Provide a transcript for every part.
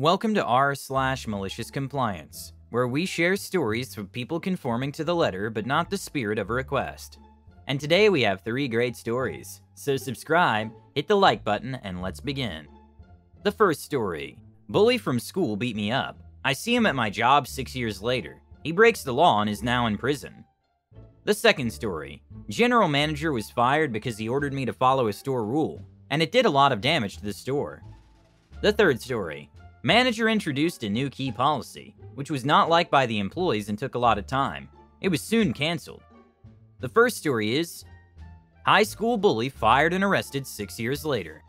Welcome to r/MaliciousCompliance, where we share stories of people conforming to the letter but not the spirit of a request. And today we have three great stories, so subscribe, hit the like button, and let's begin. The first story. Bully from school beat me up. I see him at my job 6 years later. He breaks the law and is now in prison. The second story. General manager was fired because he ordered me to follow a store rule, and it did a lot of damage to the store. The third story. Manager introduced a new key policy, which was not liked by the employees and took a lot of time. It was soon canceled. The first story is high school bully fired and arrested 6 years later.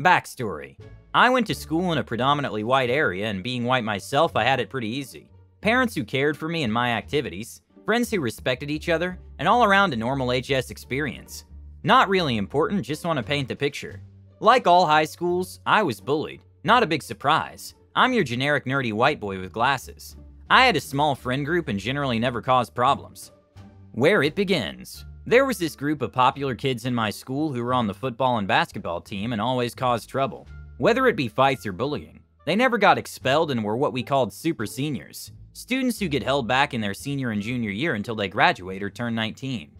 Backstory. I went to school in a predominantly white area, and being white myself, I had it pretty easy. Parents who cared for me and my activities, friends who respected each other, and all around a normal HS experience. Not really important, just want to paint the picture. Like all high schools, I was bullied. Not a big surprise. I'm your generic nerdy white boy with glasses. I had a small friend group and generally never caused problems. Where it begins. There was this group of popular kids in my school who were on the football and basketball team and always caused trouble, whether it be fights or bullying. They never got expelled and were what we called super seniors, students who get held back in their senior and junior year until they graduate or turn 19.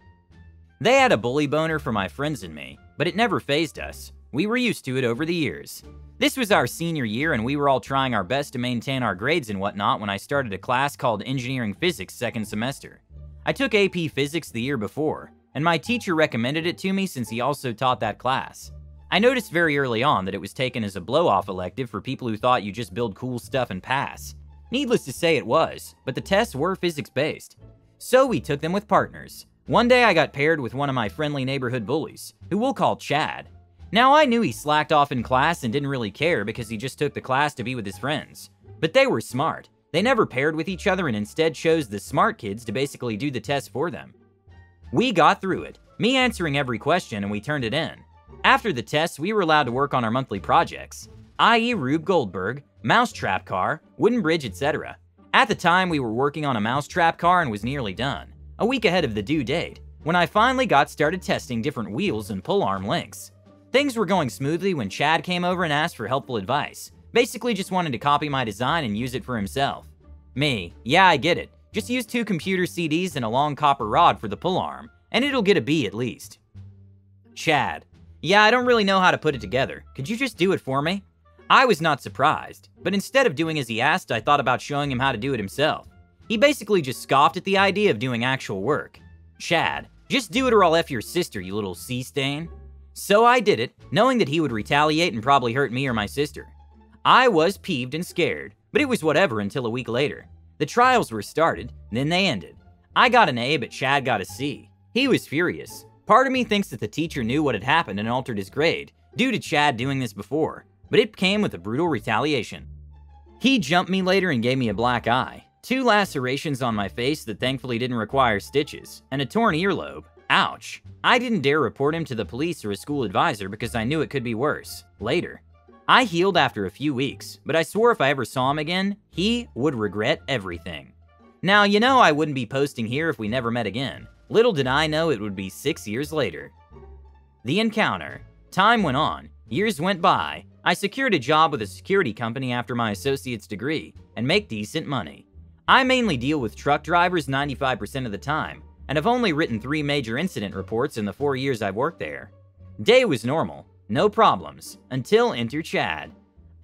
They had a bully boner for my friends and me, but it never fazed us. We were used to it over the years. This was our senior year, and we were all trying our best to maintain our grades and whatnot when I started a class called Engineering Physics second semester. I took AP Physics the year before, and my teacher recommended it to me since he also taught that class. I noticed very early on that it was taken as a blow-off elective for people who thought you just build cool stuff and pass. Needless to say it was, but the tests were physics-based. So we took them with partners. One day I got paired with one of my friendly neighborhood bullies, who we'll call Chad. Now I knew he slacked off in class and didn't really care because he just took the class to be with his friends. But they were smart. They never paired with each other and instead chose the smart kids to basically do the test for them. We got through it, me answering every question, and we turned it in. After the test, we were allowed to work on our monthly projects, i.e. Rube Goldberg, mousetrap car, wooden bridge, etc. At the time, we were working on a mousetrap car and was nearly done, a week ahead of the due date, when I finally got started testing different wheels and pull arm links. Things were going smoothly when Chad came over and asked for helpful advice. Basically just wanted to copy my design and use it for himself. Me, yeah, I get it. Just use two computer CDs and a long copper rod for the pull arm, and it'll get a B at least. Chad, yeah, I don't really know how to put it together. Could you just do it for me? I was not surprised, but instead of doing as he asked, I thought about showing him how to do it himself. He basically just scoffed at the idea of doing actual work. Chad, just do it or I'll F your sister, you little sea stain. So I did it, knowing that he would retaliate and probably hurt me or my sister. I was peeved and scared, but it was whatever until a week later. The trials were started, then they ended. I got an A, but Chad got a C. He was furious. Part of me thinks that the teacher knew what had happened and altered his grade, due to Chad doing this before, but it came with a brutal retaliation. He jumped me later and gave me a black eye, two lacerations on my face that thankfully didn't require stitches, and a torn earlobe. Ouch. I didn't dare report him to the police or a school advisor because I knew it could be worse later. I healed after a few weeks, but I swore if I ever saw him again, he would regret everything. Now, you know I wouldn't be posting here if we never met again. Little did I know it would be 6 years later. The encounter. Time went on. Years went by. I secured a job with a security company after my associate's degree and make decent money. I mainly deal with truck drivers 95% of the time, and I've only written 3 major incident reports in the 4 years I've worked there. Day was normal, no problems, until enter Chad.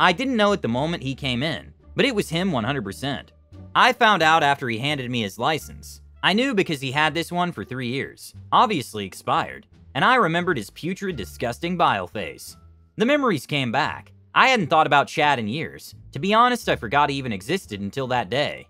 I didn't know at the moment he came in, but it was him 100%. I found out after he handed me his license. I knew because he had this one for 3 years, obviously expired, and I remembered his putrid, disgusting bile face. The memories came back. I hadn't thought about Chad in years. To be honest, I forgot he even existed until that day.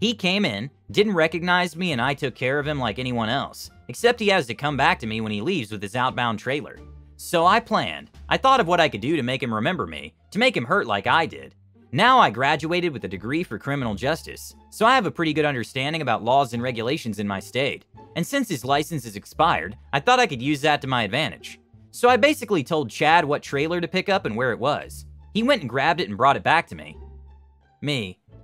He came in, didn't recognize me, and I took care of him like anyone else, except he has to come back to me when he leaves with his outbound trailer. So I planned. I thought of what I could do to make him remember me, to make him hurt like I did. Now I graduated with a degree for criminal justice, so I have a pretty good understanding about laws and regulations in my state. And since his license is expired, I thought I could use that to my advantage. So I basically told Chad what trailer to pick up and where it was. He went and grabbed it and brought it back to me.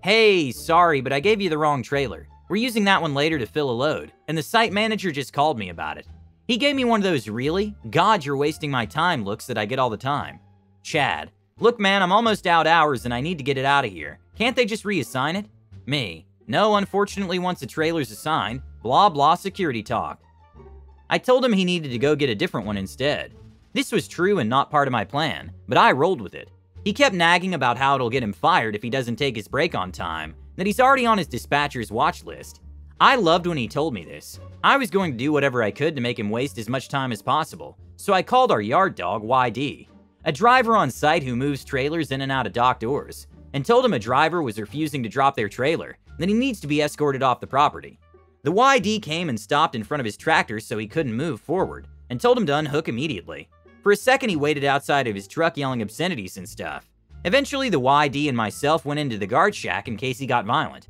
Hey, sorry, but I gave you the wrong trailer. We're using that one later to fill a load, and the site manager just called me about it. He gave me one of those really, God, you're wasting my time looks that I get all the time. Chad, Look, man, I'm almost out hours and I need to get it out of here. Can't they just reassign it? Me. No, unfortunately, once the trailer's assigned, blah blah security talk. I told him he needed to go get a different one instead. This was true and not part of my plan, but I rolled with it. He kept nagging about how it'll get him fired if he doesn't take his break on time, that he's already on his dispatcher's watch list. I loved when he told me this. I was going to do whatever I could to make him waste as much time as possible, so I called our yard dog, YD, a driver on site who moves trailers in and out of dock doors, and told him a driver was refusing to drop their trailer, that he needs to be escorted off the property. The YD came and stopped in front of his tractor so he couldn't move forward, and told him to unhook immediately. For a second he waited outside of his truck yelling obscenities and stuff. Eventually the YD and myself went into the guard shack in case he got violent.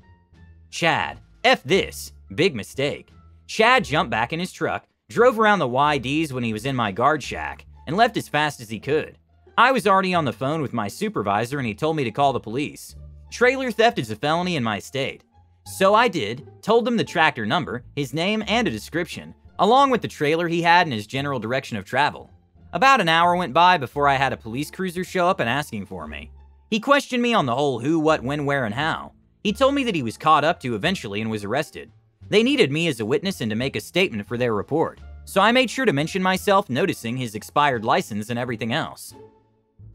Chad. F this. Big mistake. Chad jumped back in his truck, drove around the YDs when he was in my guard shack, and left as fast as he could. I was already on the phone with my supervisor and he told me to call the police. Trailer theft is a felony in my state. So I did, told them the tractor number, his name, and a description, along with the trailer he had and his general direction of travel. About an hour went by before I had a police cruiser show up and asking for me. He questioned me on the whole who, what, when, where, and how. He told me that he was caught up to eventually and was arrested. They needed me as a witness and to make a statement for their report, so I made sure to mention myself, noticing his expired license and everything else.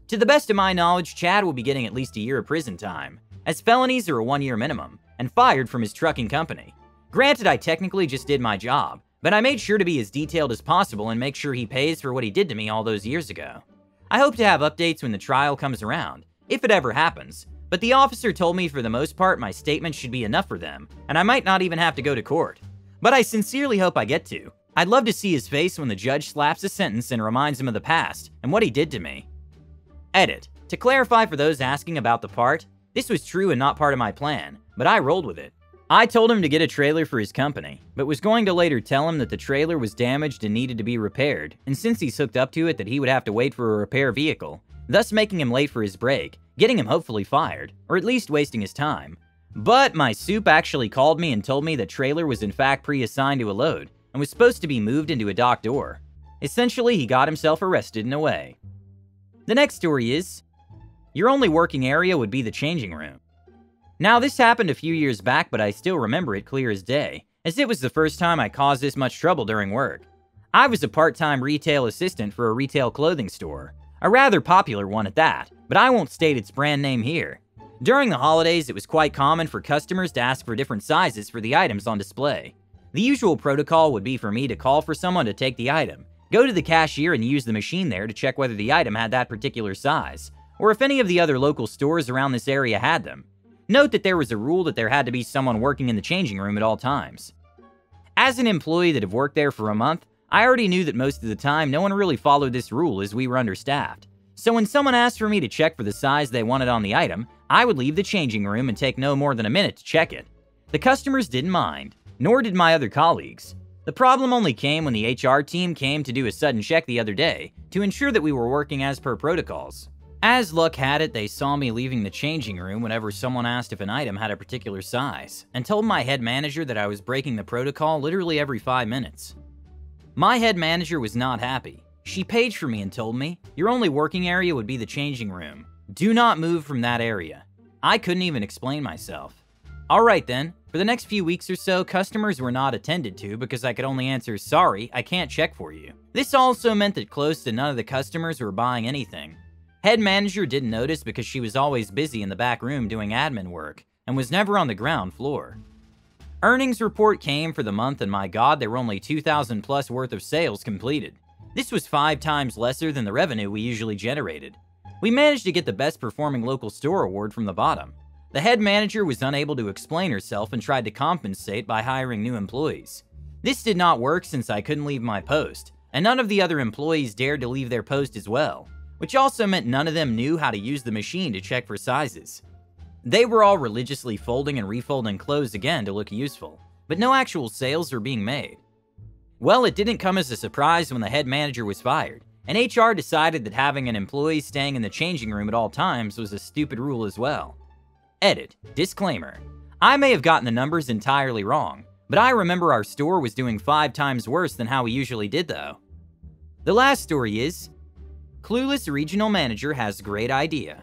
To the best of my knowledge, Chad will be getting at least a year of prison time, as felonies are a 1-year minimum, and fired from his trucking company. Granted, I technically just did my job, but I made sure to be as detailed as possible and make sure he pays for what he did to me all those years ago. I hope to have updates when the trial comes around, if it ever happens, but the officer told me for the most part my statement should be enough for them, and I might not even have to go to court. But I sincerely hope I get to. I'd love to see his face when the judge slaps a sentence and reminds him of the past and what he did to me. Edit. To clarify for those asking about the part, this was true and not part of my plan, but I rolled with it. I told him to get a trailer for his company, but was going to later tell him that the trailer was damaged and needed to be repaired, and since he's hooked up to it that he would have to wait for a repair vehicle, thus making him late for his break, getting him hopefully fired, or at least wasting his time. But my soup actually called me and told me the trailer was in fact pre-assigned to a load, and was supposed to be moved into a dock door. Essentially, he got himself arrested in a way. The next story is, your only working area would be the changing room. Now this happened a few years back, but I still remember it clear as day, as it was the first time I caused this much trouble during work. I was a part-time retail assistant for a retail clothing store, a rather popular one at that, but I won't state its brand name here. During the holidays, it was quite common for customers to ask for different sizes for the items on display. The usual protocol would be for me to call for someone to take the item, go to the cashier and use the machine there to check whether the item had that particular size, or if any of the other local stores around this area had them. Note that there was a rule that there had to be someone working in the changing room at all times. As an employee that have worked there for a month, I already knew that most of the time no one really followed this rule as we were understaffed. So when someone asked for me to check for the size they wanted on the item, I would leave the changing room and take no more than a minute to check it. The customers didn't mind, nor did my other colleagues. The problem only came when the HR team came to do a sudden check the other day to ensure that we were working as per protocols. As luck had it, they saw me leaving the changing room whenever someone asked if an item had a particular size, and told my head manager that I was breaking the protocol literally every 5 minutes. My head manager was not happy. She paged for me and told me, "Your only working area would be the changing room. Do not move from that area." I couldn't even explain myself. Alright then, for the next few weeks or so, customers were not attended to because I could only answer, "Sorry, I can't check for you." This also meant that close to none of the customers were buying anything. Head manager didn't notice because she was always busy in the back room doing admin work and was never on the ground floor. Earnings report came for the month and my god, there were only 2,000 plus worth of sales completed. This was 5 times lesser than the revenue we usually generated. We managed to get the best performing local store award from the bottom. The head manager was unable to explain herself and tried to compensate by hiring new employees. This did not work since I couldn't leave my post, and none of the other employees dared to leave their post as well, which also meant none of them knew how to use the machine to check for sizes. They were all religiously folding and refolding clothes again to look useful, but no actual sales were being made. Well, it didn't come as a surprise when the head manager was fired, and HR decided that having an employee staying in the changing room at all times was a stupid rule as well. Edit. Disclaimer. I may have gotten the numbers entirely wrong, but I remember our store was doing 5 times worse than how we usually did though. The last story is, clueless regional manager has great idea.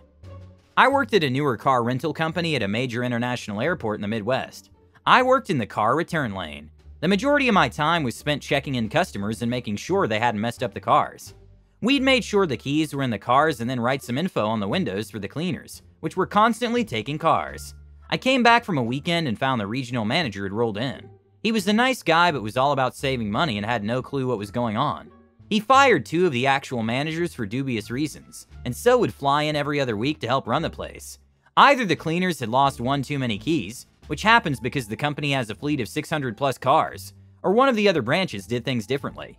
I worked at a newer car rental company at a major international airport in the Midwest. I worked in the car return lane. The majority of my time was spent checking in customers and making sure they hadn't messed up the cars. We'd made sure the keys were in the cars and then write some info on the windows for the cleaners, which were constantly taking cars. I came back from a weekend and found the regional manager had rolled in. He was a nice guy but was all about saving money and had no clue what was going on. He fired two of the actual managers for dubious reasons, and so would fly in every other week to help run the place. Either the cleaners had lost one too many keys, which happens because the company has a fleet of 600-plus cars, or one of the other branches did things differently.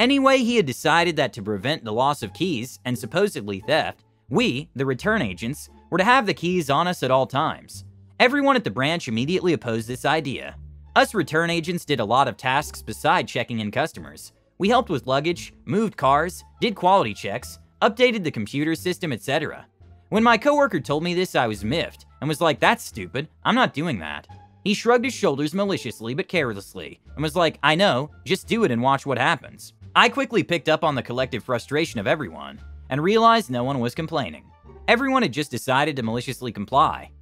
Anyway, he had decided that to prevent the loss of keys and supposedly theft, we, the return agents, were to have the keys on us at all times. Everyone at the branch immediately opposed this idea. Us return agents did a lot of tasks beside checking in customers. We helped with luggage, moved cars, did quality checks, updated the computer system, etc. When my coworker told me this, I was miffed and was like, "That's stupid, I'm not doing that." He shrugged his shoulders maliciously but carelessly and was like, "I know, just do it and watch what happens." I quickly picked up on the collective frustration of everyone and realized no one was complaining. Everyone had just decided to maliciously comply.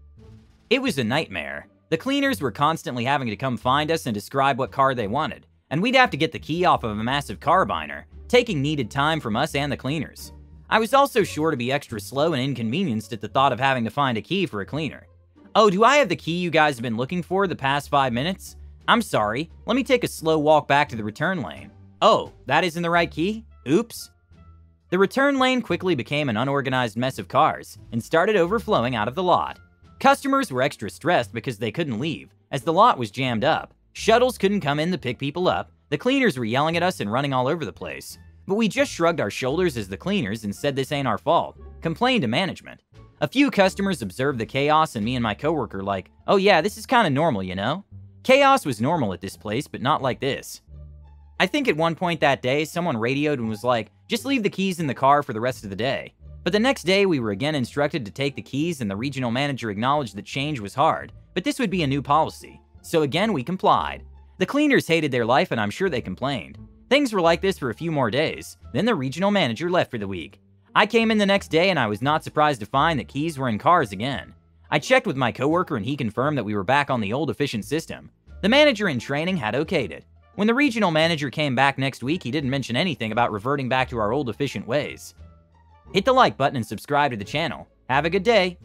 It was a nightmare. The cleaners were constantly having to come find us and describe what car they wanted, and we'd have to get the key off of a massive carbiner, taking needed time from us and the cleaners. I was also sure to be extra slow and inconvenienced at the thought of having to find a key for a cleaner. "Oh, do I have the key you guys have been looking for the past 5 minutes? I'm sorry, let me take a slow walk back to the return lane. Oh, that isn't the right key? Oops." The return lane quickly became an unorganized mess of cars and started overflowing out of the lot. Customers were extra stressed because they couldn't leave, as the lot was jammed up. Shuttles couldn't come in to pick people up. The cleaners were yelling at us and running all over the place. But we just shrugged our shoulders as the cleaners and said this ain't our fault, complained to management. A few customers observed the chaos and me and my coworker like, "Oh yeah, this is kinda normal, you know?" Chaos was normal at this place, but not like this. I think at one point that day, someone radioed and was like, "Just leave the keys in the car for the rest of the day." But the next day we were again instructed to take the keys, and the regional manager acknowledged that change was hard, but this would be a new policy. So again we complied. The cleaners hated their life and I'm sure they complained. Things were like this for a few more days, then the regional manager left for the week. I came in the next day and I was not surprised to find that keys were in cars again. I checked with my coworker and he confirmed that we were back on the old efficient system. The manager in training had okayed it. When the regional manager came back next week, he didn't mention anything about reverting back to our old efficient ways. Hit the like button and subscribe to the channel. Have a good day.